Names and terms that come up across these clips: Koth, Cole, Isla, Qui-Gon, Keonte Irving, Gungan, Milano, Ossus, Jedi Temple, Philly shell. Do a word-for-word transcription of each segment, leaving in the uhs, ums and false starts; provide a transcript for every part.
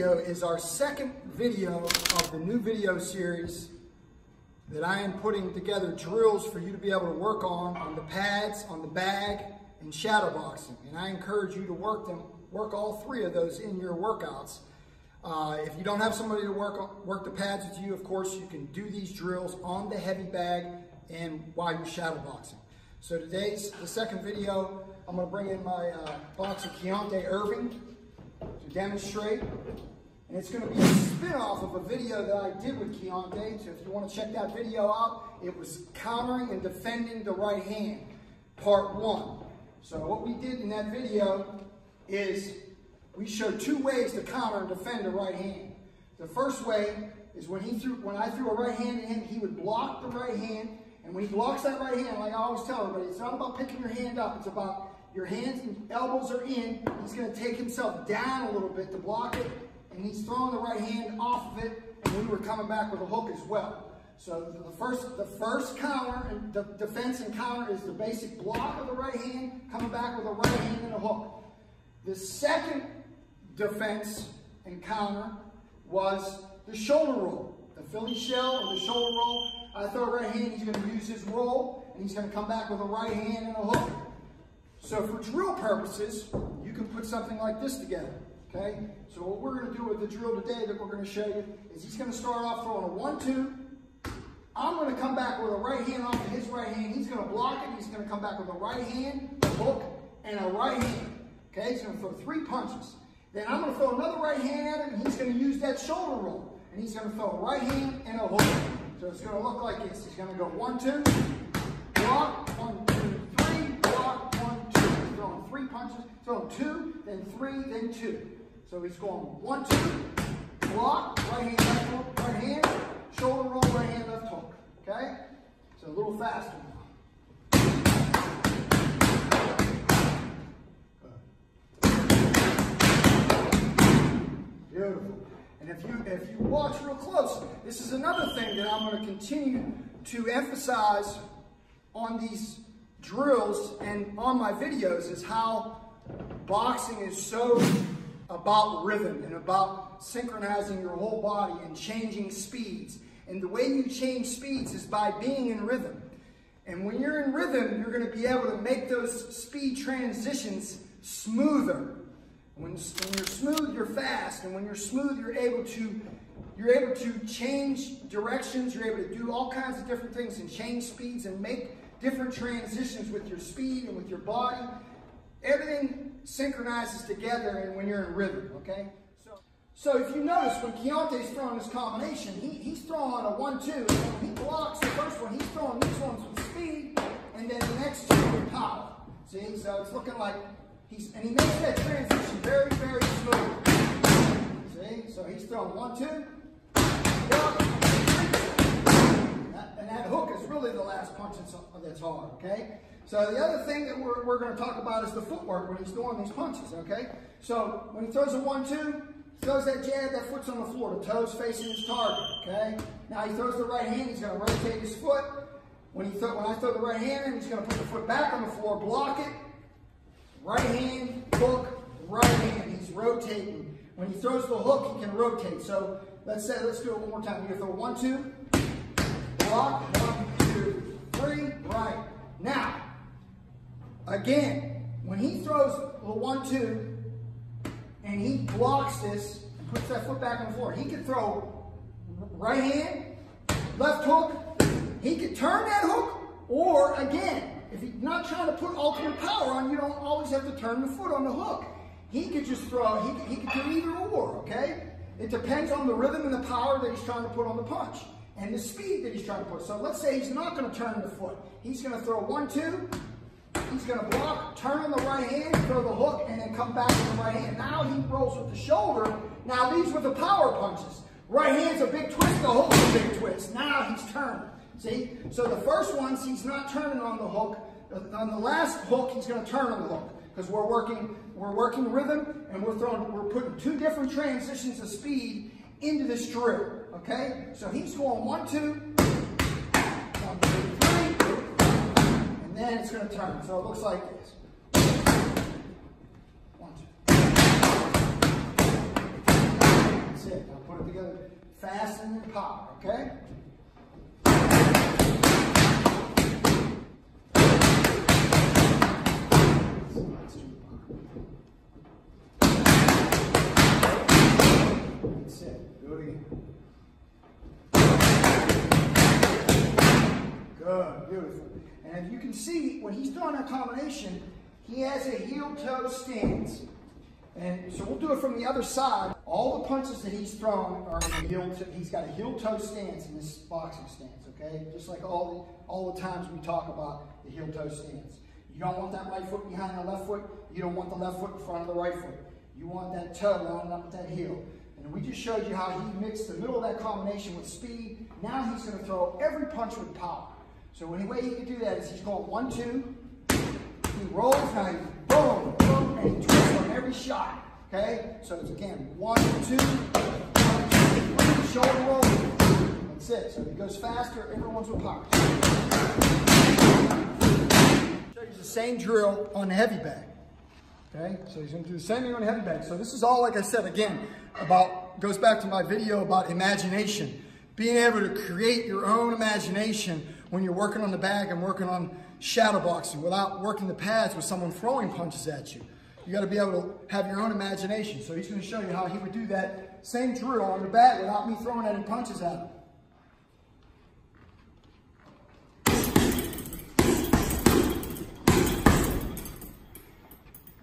video is our second video of the new video series that I am putting together, drills for you to be able to work on, on the pads, on the bag, and shadow boxing. And I encourage you to work them, work all three of those in your workouts. Uh, if you don't have somebody to work, work the pads with you, of course, you can do these drills on the heavy bag and while you're shadow boxing. So today's the second video, I'm gonna bring in my uh, boxer Keonte Irving to demonstrate. And it's gonna be a spin-off of a video that I did with Keonte. So if you wanna check that video out, it was countering and defending the right hand, part one. So what we did in that video is we showed two ways to counter and defend the right hand. The first way is when he threw, when I threw a right hand at him, he would block the right hand. And when he blocks that right hand, like I always tell everybody, it's not about picking your hand up. It's about your hands and elbows are in. He's going to take himself down a little bit to block it. And he's throwing the right hand off of it. And we were coming back with a hook as well. So the first, the first counter, and the defense and counter is the basic block of the right hand, coming back with a right hand and a hook. The second defense and counter was the shoulder roll, the Philly shell or the shoulder roll. I throw a right hand, he's going to use his roll, and he's going to come back with a right hand and a hook. So for drill purposes, you can put something like this together. Okay. So what we're going to do with the drill today that we're going to show you is he's going to start off throwing a one two. I'm going to come back with a right hand off of his right hand. He's going to block it. He's going to come back with a right hand, a hook, and a right hand. Okay, he's going to throw three punches. Then I'm going to throw another right hand at him, and he's going to use that shoulder roll. And he's going to throw a right hand and a hook. So it's going to look like this. He's going to go one, two, block, one, two, three, block, one, two. He's throwing three punches. Throwing two, then three, then two. So he's going one, two, block, right hand, left hook, right hand, shoulder roll, right hand, left hook. Okay? So a little faster now. Beautiful. And if you, if you watch real close, this is another thing that I'm going to continue to emphasize on these drills and on my videos is how boxing is so about rhythm and about synchronizing your whole body and changing speeds. And the way you change speeds is by being in rhythm. And when you're in rhythm, you're going to be able to make those speed transitions smoother. When, when you're smooth, you're fast. And when you're smooth, you're able to, you're able to change directions. You're able to do all kinds of different things and change speeds and make different transitions with your speed and with your body. Everything synchronizes together and when you're in rhythm, okay? So if you notice, when Keonte's throwing his combination, he, he's throwing a one two, and when he blocks the first one, he's throwing these ones with speed, and then the next two with power. See, so it's looking like he's, and he makes that transition very, very smooth. See, so he's throwing one two, block, and that hook is really the last punch that's hard, okay? So the other thing that we're, we're going to talk about is the footwork when he's throwing these punches, okay? So when he throws a one two, throws that jab, that foot's on the floor, the toes facing his target, okay? Now he throws the right hand, he's gonna rotate his foot. When, he th when I throw the right hand in, he's gonna put the foot back on the floor, block it. Right hand, hook, right hand, he's rotating. When he throws the hook, he can rotate. So let's say, let's do it one more time. You're gonna throw one, two, block, one, two, three, right. Now, again, when he throws the one, two, and he blocks this and puts that foot back on the floor. He could throw right hand, left hook. He could turn that hook, or again, if he's not trying to put ultimate power on, you don't always have to turn the foot on the hook. He could just throw, he could, he could do either or, okay? It depends on the rhythm and the power that he's trying to put on the punch and the speed that he's trying to put. So let's say he's not going to turn the foot. He's going to throw one, two. He's going to block, turn on the right hand, throw the hook, and then come back with the right hand. Now he rolls with the shoulder. Now these were the power punches. Right hand's a big twist, the hook's a big twist. Now he's turning. See? So the first ones, he's not turning on the hook. On the last hook, he's going to turn on the hook because we're working, we're working rhythm, and we're throwing, we're putting two different transitions of speed into this drill. Okay? So he's going one, two, one, two, then it's going to turn. So it looks like this. One, two. it. Now put it together fast and then pop, okay? That's it. Do it again. Good, beautiful. And you can see when he's throwing that combination, he has a heel-toe stance. And so we'll do it from the other side. All the punches that he's thrown are in the heel toe. He's got a heel-toe stance in this boxing stance, okay? Just like all the, all the times we talk about the heel-toe stance. You don't want that right foot behind the left foot. You don't want the left foot in front of the right foot. You want that toe lining up with that heel. And we just showed you how he mixed the middle of that combination with speed. Now he's going to throw every punch with power. So any way he can do that is he's going one, two. He rolls, now he boom, boom, and he twists on every shot. Okay? So it's again, one, two, one, two, shoulder roll. That's it. So if he goes faster, everyone's with power. So he's the same drill on the heavy bag. Okay, so he's going to do the same thing on the heavy bag. So this is all, like I said, again, about, goes back to my video about imagination. Being able to create your own imagination when you're working on the bag and working on shadow boxing without working the pads with someone throwing punches at you. You got to be able to have your own imagination. So he's going to show you how he would do that same drill on the bag without me throwing any punches at him.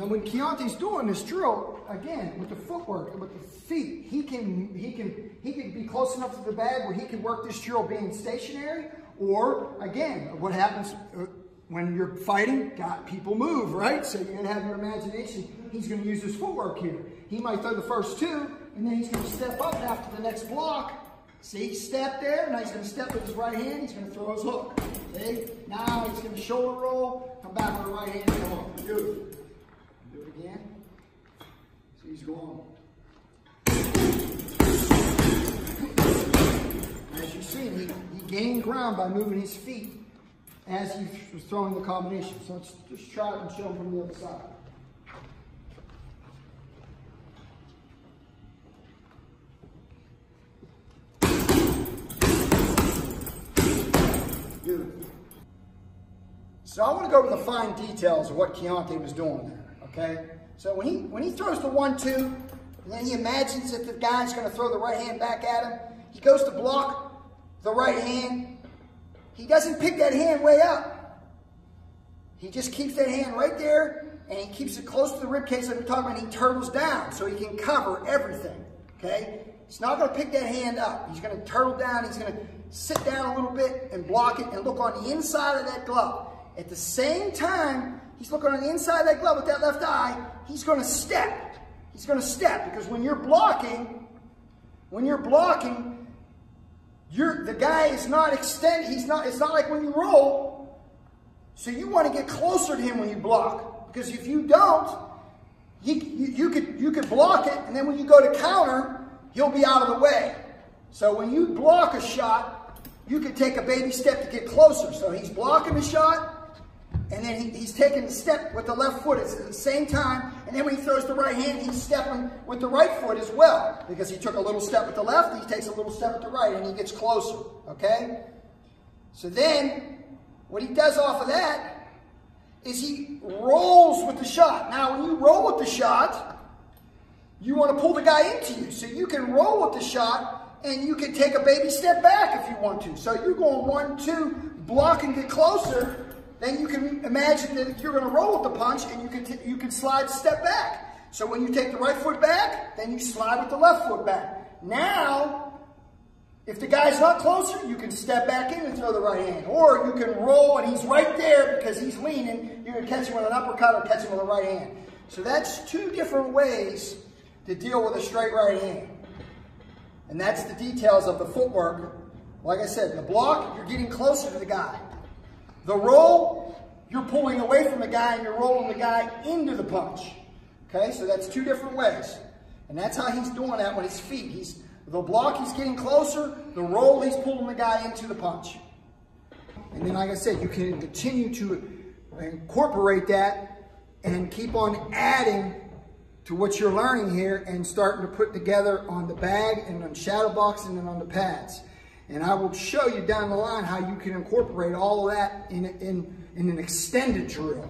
And when Keonte's doing this drill, again, with the footwork, with the feet, he can he can he can be close enough to the bag where he can work this drill being stationary, or again, what happens when you're fighting, got people move, right? So you're gonna have your imagination. He's gonna use his footwork here. He might throw the first two, and then he's gonna step up after the next block. See, step there, now he's gonna step with his right hand, he's gonna throw his hook. See? Now he's gonna shoulder roll, come back with the right hand and come on. Beautiful. Do it again. So he's going. As you see, he, he gained ground by moving his feet as he was throwing the combination. So let's just try it and show him from the other side. Beautiful. So I want to go over the fine details of what Keonte was doing there. Okay, so when he when he throws the one two, and then he imagines that the guy's going to throw the right hand back at him. He goes to block the right hand. He doesn't pick that hand way up. He just keeps that hand right there, and he keeps it close to the ribcage like we're talking about. And he turtles down so he can cover everything. Okay, he's not going to pick that hand up. He's going to turtle down. He's going to sit down a little bit and block it, and look on the inside of that glove. At the same time, he's looking on the inside of that glove with that left eye. He's going to step. He's going to step because when you're blocking, when you're blocking, you're, the guy is not extended. He's not. It's not like when you roll. So you want to get closer to him when you block because if you don't, you, you, you could you could block it, and then when you go to counter, he'll be out of the way. So when you block a shot, you could take a baby step to get closer. So he's blocking the shot. And then he, he's taking a step with the left foot at the same time. And then when he throws the right hand, he's stepping with the right foot as well. Because he took a little step with the left, he takes a little step with the right, and he gets closer. Okay? So then, what he does off of that is he rolls with the shot. Now, when you roll with the shot, you want to pull the guy into you. So you can roll with the shot, and you can take a baby step back if you want to. So you're going one, two, block and get closer. Then you can imagine that you're going to roll with the punch and you can, t you can slide step back. So when you take the right foot back, then you slide with the left foot back. Now, if the guy's not closer, you can step back in and throw the right hand. Or you can roll and he's right there because he's leaning. You can catch him with an uppercut or catch him with a right hand. So that's two different ways to deal with a straight right hand. And that's the details of the footwork. Like I said, the block, you're getting closer to the guy. The roll, you're pulling away from the guy and you're rolling the guy into the punch. Okay, so that's two different ways. And that's how he's doing that with his feet. He's, the block, he's getting closer. The roll, he's pulling the guy into the punch. And then, like I said, you can continue to incorporate that and keep on adding to what you're learning here and starting to put together on the bag and on shadow boxing and on the pads. And I will show you down the line how you can incorporate all of that in, in, in an extended drill.